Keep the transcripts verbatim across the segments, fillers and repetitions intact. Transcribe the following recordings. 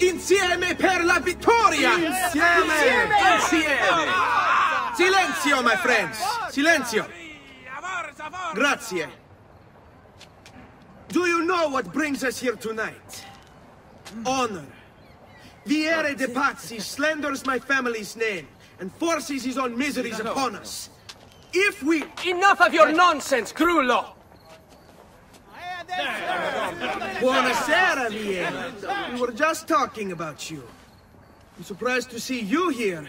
Insieme per la vittoria! Insieme! Insieme! Insieme! Silenzio, my friends! Silenzio! Grazie! Do you know what brings us here tonight? Honor! Vieri de Pazzi slanders my family's name and forces his own miseries upon us. If we... Enough of your nonsense, Crudo! Buonasera, Vieri. We were just talking about you. I'm surprised to see you here.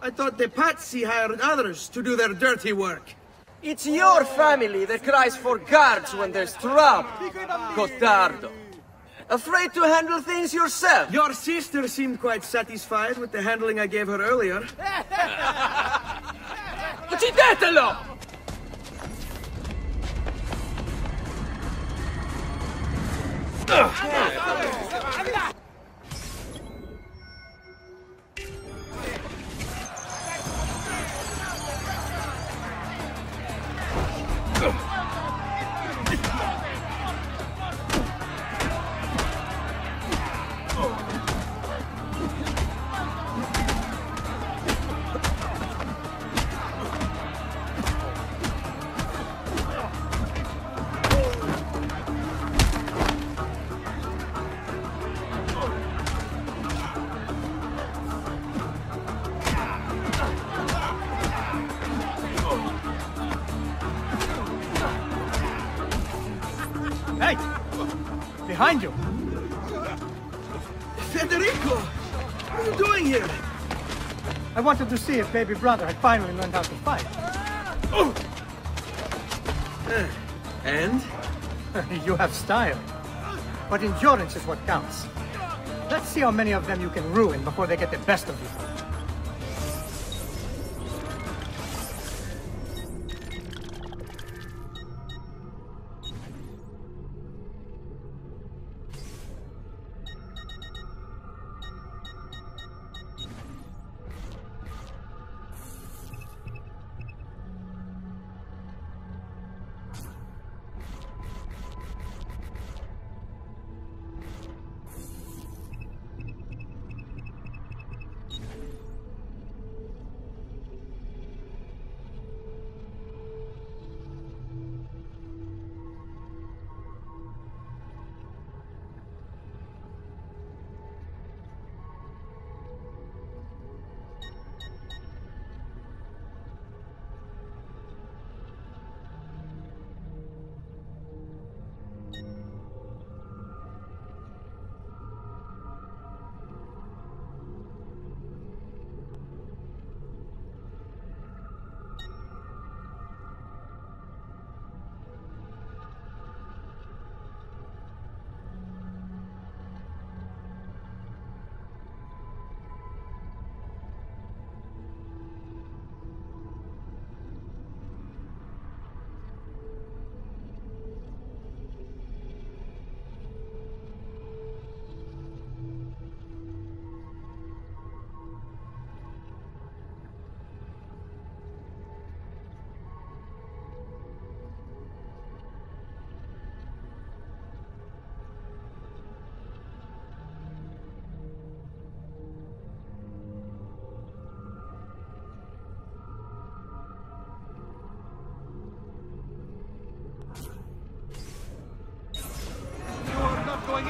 I thought the Pazzi hired others to do their dirty work. It's your family that cries for guards when there's trouble, Cotardo. Afraid to handle things yourself? Your sister seemed quite satisfied with the handling I gave her earlier. Uccidetelo! Behind you! Federico! What are you doing here? I wanted to see if baby brother had finally learned how to fight. Oh. Uh, and? You have style. But endurance is what counts. Let's see how many of them you can ruin before they get the best of you.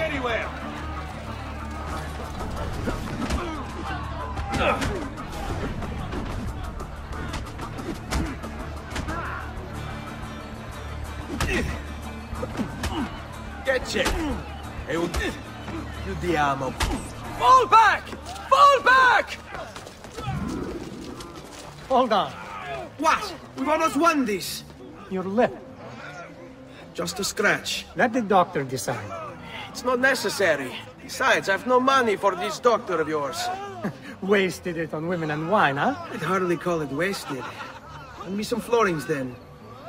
Anywhere. Che c'è? È un... Chiudiamo. Fall back! Fall back! Hold on. What? We've almost won this. Your lip. Just a scratch. Let the doctor decide. It's not necessary. Besides, I've no money for this doctor of yours. Wasted it on women and wine, huh? I'd hardly call it wasted. Lend me some florins, then.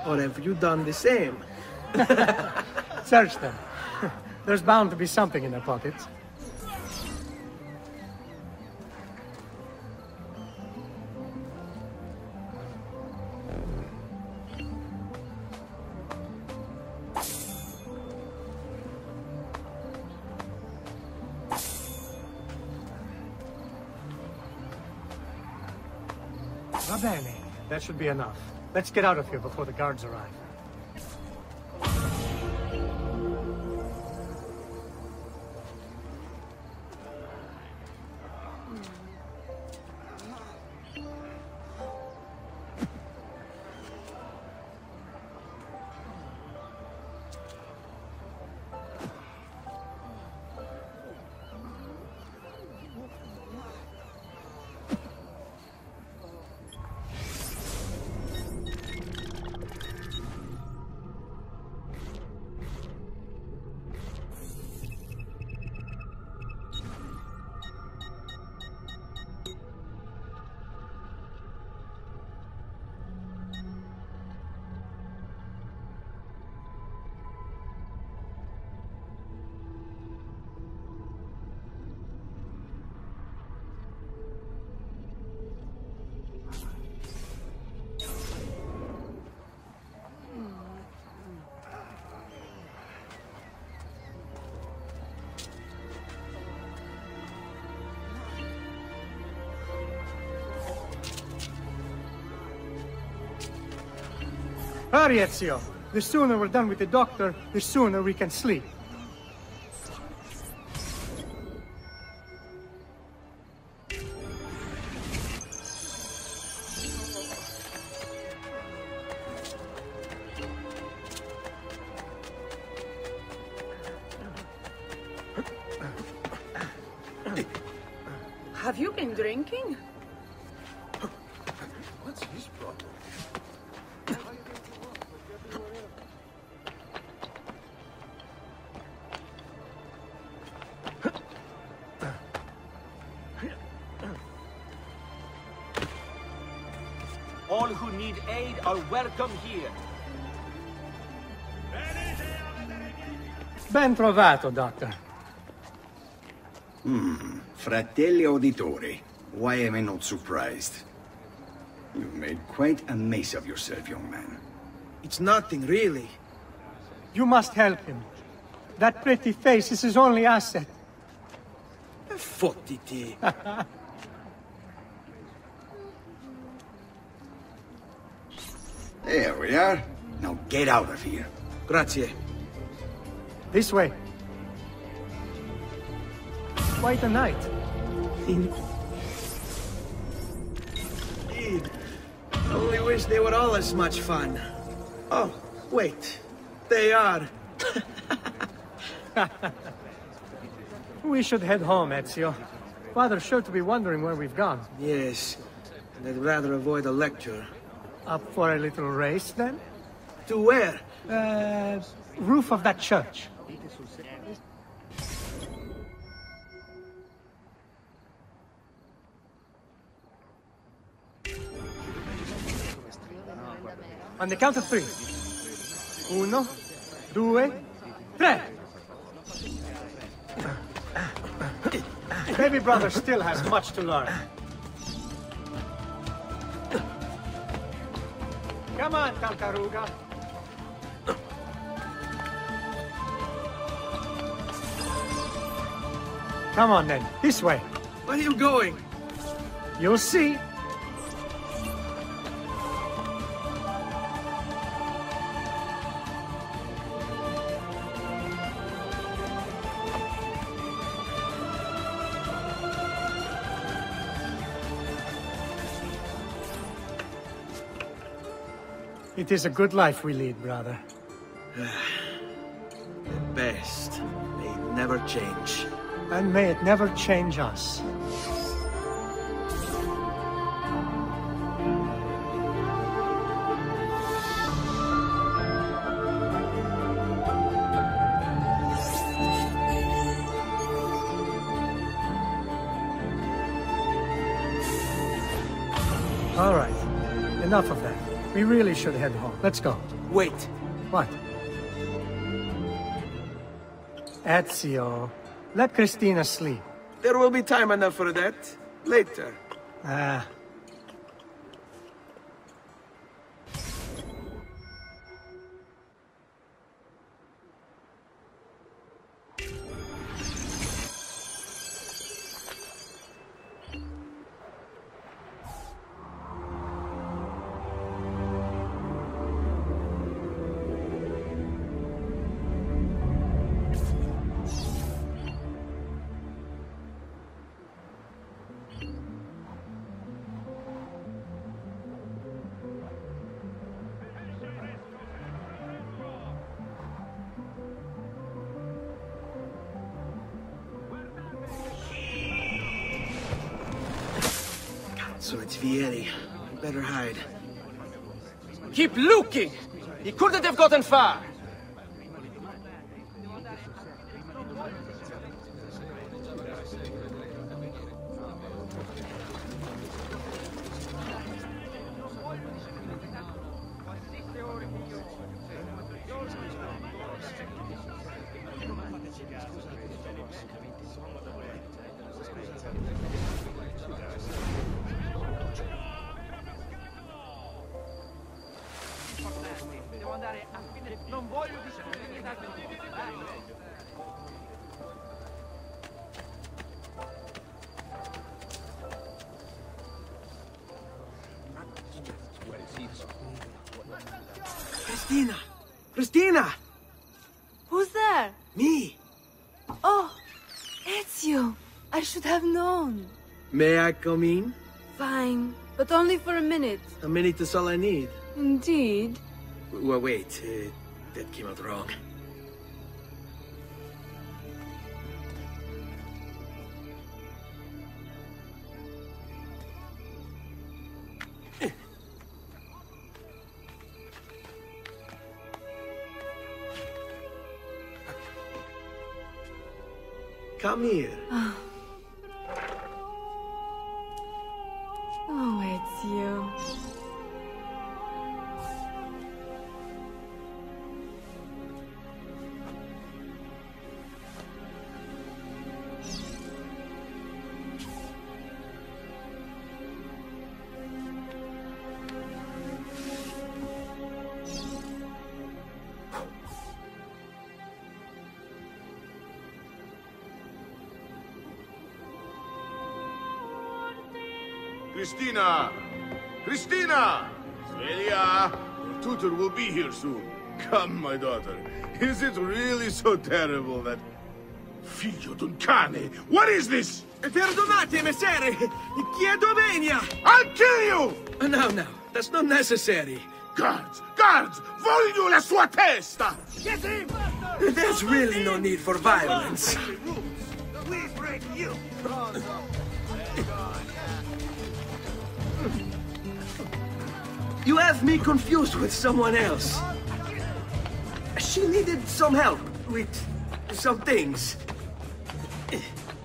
Or have you done the same? Search them. There's bound to be something in their pockets. Va bene. That should be enough. Let's get out of here before the guards arrive. Hurry, Ezio. The sooner we're done with the doctor, the sooner we can sleep. Have you been drinking? What's his problem? All who need aid are welcome here. Ben trovato, Doctor. Hmm. Fratelli Auditori, why am I not surprised? You've made quite a mess of yourself, young man. It's nothing, really. You must help him. That pretty face is his only asset. Fottiti. There we are. Now get out of here. Grazie. This way. Quite a night. Indeed. Only wish they were all as much fun. Oh, wait. They are. We should head home, Ezio. Father's sure to be wondering where we've gone. Yes. And I'd rather avoid a lecture. Up for a little race, then? To where? Uh, roof of that church. On the count of three. Uno, due, tre! Baby brother still has much to learn. Come on, Tantaruga. Come on, then. This way. Where are you going? You'll see. It is a good life we lead, brother. The best. May it never change. And may it never change us. All right. Enough of that. We really should head home. Let's go. Wait. What? Ezio, let Cristina sleep. There will be time enough for that. Later. Ah. So it's Vieri. We better hide. Keep looking! He couldn't have gotten far! Cristina! Cristina! Who's there? Me! Oh! Ezio! I should have known! May I come in? Fine, but only for a minute. A minute is all I need. Indeed. Well, wait. Uh, that came out wrong. Come here. Oh. Oh, it's you. Cristina! Cristina! Celia! Your tutor will be here soon. Come, my daughter. Is it really so terrible that... Figlio d'un cane! What is this? Perdonate, messere! Chiedo venia! I'll kill you! No, no. That's not necessary. Guards! Guards! Voglio la sua testa! Get him! There's really no need for violence. We break you! You have me confused with someone else. She needed some help with some things.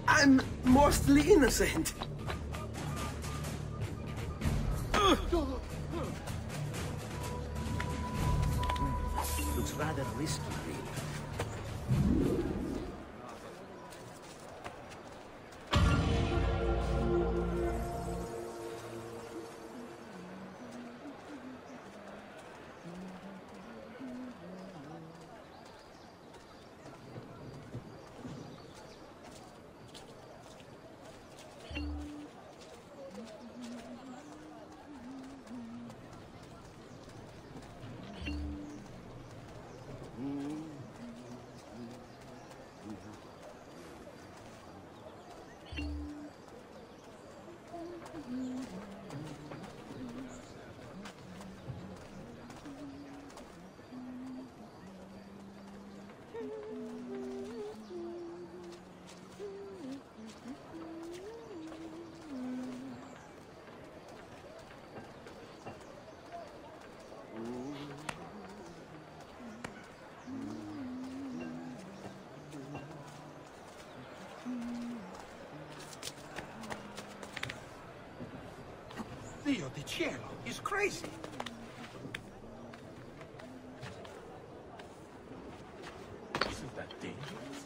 I'm mostly innocent. Looks rather risky. Dio di cielo, he's crazy. Isn't that dangerous?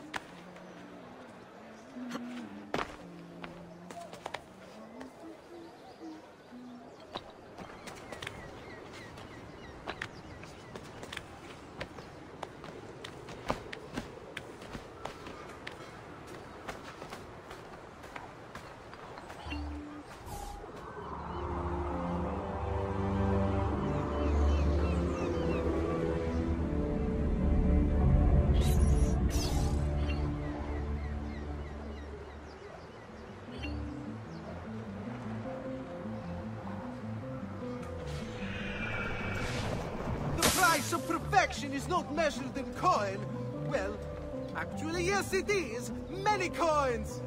Of perfection is not measured in coin. Well, actually, yes, it is. Many coins.